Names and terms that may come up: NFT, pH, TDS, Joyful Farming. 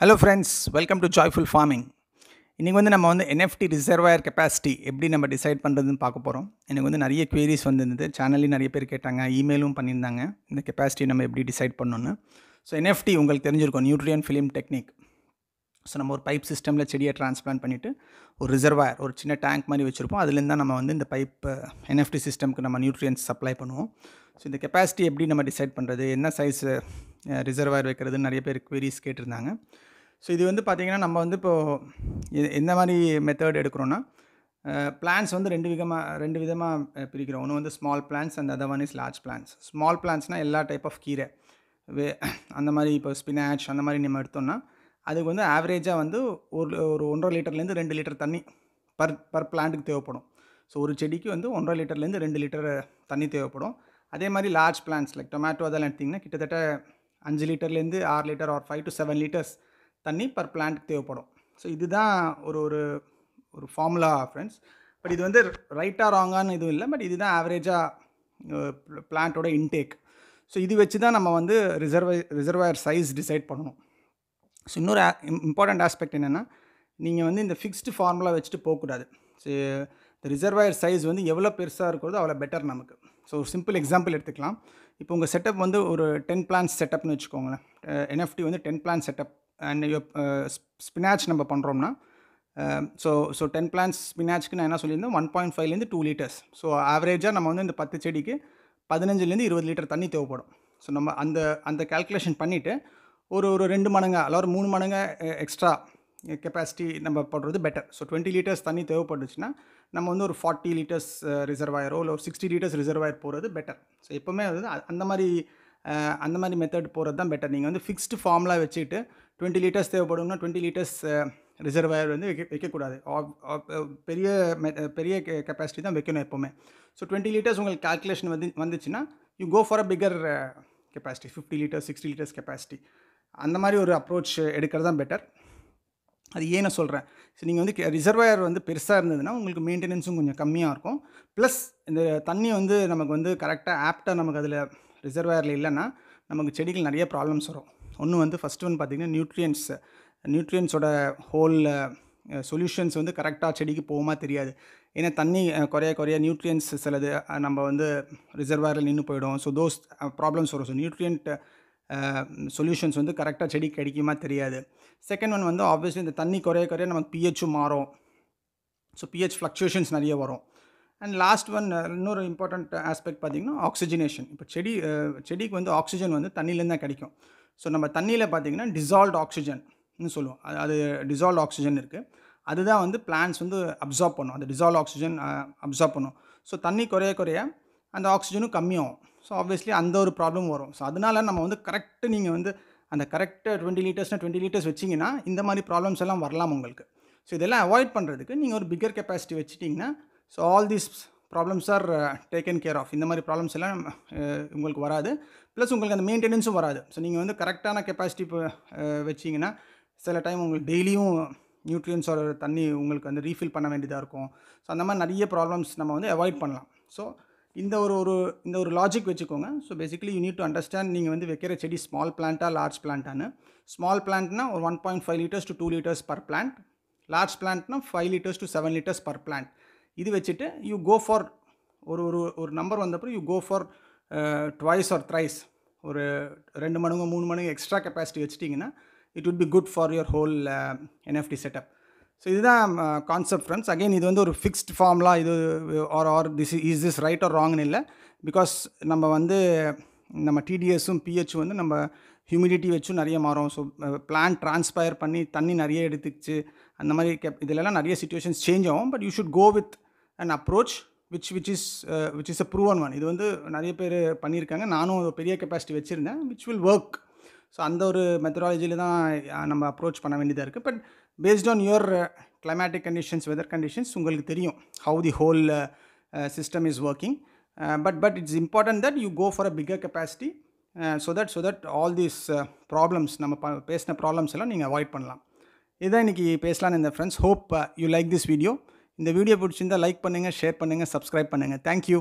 Hello friends, welcome to joyful farming. இன்றைக்கி நம்ம NFT reservoir capacity எப்படி நம்ம டிசைட் பண்ணுறதுன்னு பார்க்க போகிறோம். எனக்கு நிறைய குவீரிஸ் வந்துருந்தது, சேனல்லையும் நிறைய பேர் கேட்டாங்க, இமெயிலும் பண்ணியிருந்தாங்க, இந்த கெப்பாசிட்டி நம்ம எப்படி டிசைட் பண்ணணுன்னு. ஸோ NFT உங்களுக்கு தெரிஞ்சிருக்கும், நியூட்ரியன் ஃபிலிம் டெக்னிக். ஸோ நம்ம ஒரு பைப் சிஸ்டமில் செடியை டிரான்ஸ்பிளான்ட் பண்ணிவிட்டு ஒரு ரிசர்வாயர், ஒரு சின்ன டேங்க் மாதிரி வச்சுருப்போம். அதுலேருந்து தான் நம்ம இந்த பைப் NFT சிஸ்டம்க்கு நம்ம நியூட்ரியன்ஸ் சப்ளை பண்ணுவோம். ஸோ இந்த கெப்பாசிட்டி எப்படி நம்ம டிசைட் பண்ணுறது, என்ன சைஸ் ரிசர்வாயர் வைக்கிறதுன்னு நிறைய பேர் குவீரிஸ் கேட்டிருந்தாங்க. ஸோ இது பார்த்திங்கன்னா நம்ம இப்போது எந்த மாதிரி மெத்தட் எடுக்கிறோன்னா, பிளான்ஸ் ரெண்டு விதமாக பிரிக்கிறோம். ஒன்று ஸ்மால் பிளான்ஸ், அந்த other one is large plans. Small பிளான்ஸ்னால் எல்லா டைப் ஆஃப் கீரை, அந்த மாதிரி இப்போ ஸ்பினாச் அந்த மாதிரி நம்ம எடுத்தோம்னா அதுக்கு ஆவரேஜாக ஒரு 1.5 லிட்டர்லேருந்து 2 லிட்டர் தண்ணி பர் பிளான்ட்டுக்கு தேவைப்படும். ஸோ ஒரு செடிக்கு 1.5 லிட்டர்லேருந்து 2 லிட்டர் தண்ணி தேவைப்படும். அதே மாதிரி லார்ஜ் பிளான்ஸ் லைக் டொமேட்டோ அதெல்லாம் எடுத்திங்கன்னா கிட்டத்தட்ட 5 லிட்டர்லேருந்து 6 லிட்டர் ஆர் 5 to 7 லிட்டர்ஸ் தண்ணி பர் பிளான்ட்டுக்கு தேவைப்படும். ஸோ இதுதான் ஒரு ஒரு ஃபார்முலா ஃப்ரெண்ட்ஸ். பட் இது ரைட்டாக ராங்கான்னு எதுவும் இல்லை, பட் இதுதான் ஆவரேஜாக பிளான்ட்டோட இன்டேக். ஸோ இது வச்சு தான் நம்ம ரிசர்வாயர் சைஸ் டிசைட் பண்ணணும். ஸோ இன்னொரு இம்பார்ட்டண்ட் ஆஸ்பெக்ட் என்னென்னா, நீங்கள் இந்த ஃபிக்ஸ்டு ஃபார்முலா வச்சுட்டு போகக்கூடாது. ஸோ இந்த ரிசர்வாயர் சைஸ் எவ்வளோ பெருசாக இருக்கிறதோ அவ்வளோ பெட்டர் நமக்கு. ஸோ ஒரு சிம்பிள் எக்ஸாம்பிள் எடுத்துக்கலாம். இப்போ உங்கள் செட்டப் ஒரு 10 plants செட்டப்னு வச்சுக்கோங்களேன். NFT 10 plants setup and spinach நம்ம பண்ணுறோம்னா, ஸோ 10 plants ஸ்பினாச்சுக்கு நான் என்ன சொல்லியிருந்தேன், 1.5லேருந்து 2 லிட்டர்ஸ். ஸோ ஆவரேஜாக நம்ம இந்த 10 செடிக்கு 15லேருந்து 20 லிட்டர் தண்ணி தேவைப்படும். ஸோ நம்ம அந்த கால்குலேஷன் பண்ணிவிட்டு ஒரு 2 மடங்காக அல்ல ஒரு 3 மடங்காக எக்ஸ்ட்ரா கெப்பாசிட்டி நம்ம போடுறது பெட்டர். ஸோ 20 லிட்டர்ஸ் தண்ணி தேவைப்பட்டுச்சுன்னா நம்ம ஒரு 40 லிட்டர்ஸ் ரிசர்வாயரோ இல்லை ஒரு 60 லிட்டர்ஸ் ரிசர்வாயர் போகிறது பெட்டர். ஸோ எப்போவுமே அந்த மாதிரி மெத்தட் போகிறது தான் பெட்டர். நீங்கள் ஃபிக்ஸ்டு ஃபார்ம்லாம் வச்சுட்டு 20 லிட்டர்ஸ் தேவைப்படும்னா 20 லிட்டர்ஸ் ரிசர்வாயர் வைக்கக்கூடாது. பெரிய பெரிய கெப்பாசிட்டி தான் வைக்கணும் எப்போவுமே. ஸோ 20 லிட்டர்ஸ் உங்களுக்கு கால்குலேஷன் வந்துச்சுன்னா you go for a bigger capacity, 50 litres 60 litres capacity. அந்த மாதிரி ஒரு அப்ரோச் எடுக்கிறது தான் பெட்டர். அது ஏன்னு சொல்கிறேன், ஸோ நீங்கள் ரிசர்வாயர் பெருசாக இருந்ததுன்னா உங்களுக்கு மெயின்டெனன்ஸும் கொஞ்சம் கம்மியாக இருக்கும். ப்ளஸ் இந்த தண்ணி நமக்கு கரெக்டாக ஆப்டாக நமக்கு அதில் ரிசர்வாயரில் இல்லைன்னா நமக்கு செடிகள் நிறைய ப்ராப்ளம்ஸ் வரும். ஒன்று ஃபஸ்ட்டு பார்த்திங்கன்னா நியூட்ரியன்ஸோட ஹோல் சொல்யூஷன்ஸ் கரெக்டாக செடிக்கு போகுமா தெரியாது. ஏன்னா தண்ணி குறைய நியூட்ரியன்ஸ் சிலது நம்ம ரிசர்வாயரில் நின்று போயிடும். ஸோ தோஸ் ப்ராப்ளம்ஸ் வரும். ஸோ நியூட்ரியன்ட் சொல்யூஷன்ஸ் கரெக்டாக செடி கிடைக்குமா தெரியாது. செகண்ட் ஒன் ஆப்வியஸ்லி இந்த தண்ணி குறைய நமக்கு pH மாறும். ஸோ pH ஃப்ளக்சுவேஷன்ஸ் நிறைய வரும். அண்ட் லாஸ்ட் ஒன் இன்னொரு இம்பார்ட்டண்ட் ஆஸ்பெக்ட் பார்த்திங்கன்னா ஆக்சிஜனேஷன். இப்போ செடிக்கு ஆக்சிஜன் தண்ணியிலேருந்து தான் கிடைக்கும். ஸோ நம்ம தண்ணியில் பார்த்திங்கன்னா டிசால்வ்டு ஆக்சிஜன்னு சொல்லுவோம். அது டிசால்வ்டு ஆக்சிஜன் இருக்குது. அதுதான் பிளான்ட்ஸ் அப்சார்ப் பண்ணும். அந்த டிசால்வ் ஆக்சிஜன் அப்சார்ப் பண்ணும். ஸோ தண்ணி குறைய அந்த ஆக்சிஜனும் கம்மியாகும். ஸோ ஆப்வியஸ்லி அந்த ஒரு ப்ராப்ளம் வரும். ஸோ அதனால் நம்ம கரெக்டாக நீங்கள் அந்த கரெக்டாக 20 லிட்டர்ஸ் வச்சிங்கன்னா இந்த மாதிரி ப்ராப்ளம்ஸ் எல்லாம் வரலாம் உங்களுக்கு. ஸோ இதெல்லாம் அவாய்ட் பண்ணுறதுக்கு நீங்கள் ஒரு பிகர் கெப்பாசிட்டி வச்சுட்டிங்கன்னா so all these problems are taken care of. இந்த மாதிரி ப்ராப்ளம்ஸ் எல்லாம் உங்களுக்கு வராது. ப்ளஸ் உங்களுக்கு அந்த மெயின்டெனன்ஸும் வராது. ஸோ நீங்கள் கரெக்டான கெப்பாசிட்டி வச்சிங்கன்னா சில டைம் உங்களுக்கு டெய்லியும் நியூட்ரியன்ஸோட தண்ணி உங்களுக்கு ரீஃபில் பண்ண வேண்டியதாக இருக்கும். ஸோ அந்த மாதிரி நிறைய ப்ராப்ளம்ஸ் நம்ம அவாய்ட் பண்ணலாம். ஸோ இந்த ஒரு லாஜிக் வச்சுக்கோங்க. So basically you need to understand நீங்கள் வைக்கிற செடி ஸ்மால் பிளான்ட்டாக லார்ஜ் பிளான்ட்டானு. ஸ்மால் பிளான்ட்னா ஒரு 1.5 litres to 2 litres per plant. Large பிளான்ட்னா 5 litres to 7 litres per plant. இது வச்சுட்டு யூ கோ ஃபார் ஒரு நம்பர் வந்தப்பறம் you go for twice or thrice, ஒரு 2 மடங்கு 3 மடங்கு எக்ஸ்ட்ரா கெப்பாசிட்டி வச்சுட்டிங்கன்னா it would be good for your whole NFT setup. So இதுதான் கான்செப்ட் ஃப்ரெண்ட்ஸ். அகெயின் இது ஒரு ஃபிக்ஸ்ட் ஃபார்முலா. இது or this is this right or ராங்னு இல்லை. பிகாஸ் நம்ம நம்ம TDSும் pH நம்ம ஹியூமிடிட்டி வச்சும் நிறைய மாறும். ஸோ பிளான்ட் ட்ரான்ஸ்பயர் பண்ணி தண்ணி நிறைய எடுத்துக்கிச்சு அந்த மாதிரி இதிலெல்லாம் நிறைய சிச்சுவேஷன்ஸ் சேஞ்ச் ஆகும். But you should go with and approach which is a proven one. இது நிறைய பேர் பண்ணியிருக்காங்க. நானும் ஒரு பெரிய கெப்பாசிட்டி வச்சுருந்தேன் விச் வில் ஒர்க். ஸோ அந்த ஒரு மெத்தடாலஜியில் தான் நம்ம அப்ரோச் பண்ண வேண்டியதாக இருக்குது. But based on your climatic conditions, weather conditions உங்களுக்கு தெரியும் how the whole system is working. But it's important that you go for a bigger capacity so that all these problems நம்ம பேசின ப்ராப்ளம்ஸ் எல்லாம் நீங்கள் avoid பண்ணலாம். இதுதான் இன்றைக்கி பேசலான்னு இந்த friends. Hope you like this video. இந்த வீடியோ பிடிச்சிருந்தால் லைக் பண்ணுங்கள், ஷேர் பண்ணுங்கள், சப்ஸ்கிரைப் பண்ணுங்கள். தேங்க்யூ.